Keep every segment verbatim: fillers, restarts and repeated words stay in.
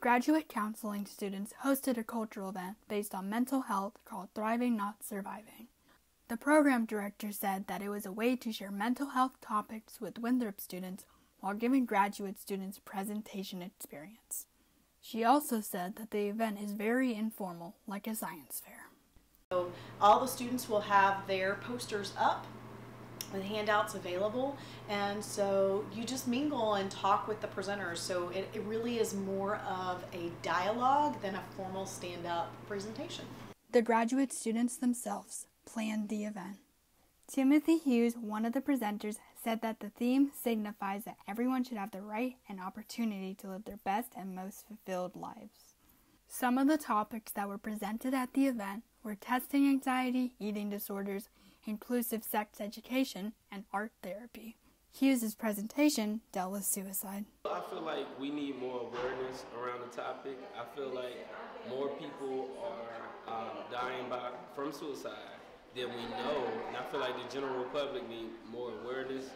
graduate counseling students hosted a cultural event based on mental health called Thriving Not Surviving. The program director said that it was a way to share mental health topics with Winthrop students while giving graduate students presentation experience. She also said that the event is very informal, like a science fair. So all the students will have their posters up with handouts available, and so you just mingle and talk with the presenters. So it, it really is more of a dialogue than a formal stand-up presentation. The graduate students themselves planned the event. Timothy Hughes, one of the presenters, said that the theme signifies that everyone should have the right and opportunity to live their best and most fulfilled lives. Some of the topics that were presented at the event were testing anxiety, eating disorders, inclusive sex education, and art therapy. Hughes' presentation dealt with suicide. I feel like we need more awareness around the topic. I feel like more people are um, dying by, from suicide than we know, and I feel like the general public need more awareness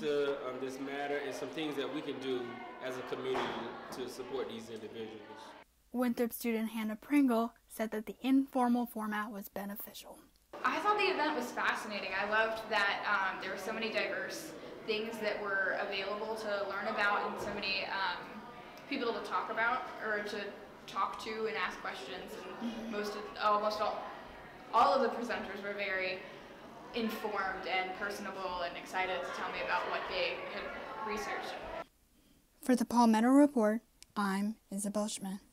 to um, this matter and some things that we can do as a community to support these individuals. Winthrop student Hannah Pringle said that the informal format was beneficial. I thought the event was fascinating. I loved that um, there were so many diverse things that were available to learn about and so many um, people to talk about or to talk to and ask questions. And mm-hmm. most of, almost all, all of the presenters were very informed and personable and excited to tell me about what they had researched. For the Palmetto Report, I'm Isabel Schmidt.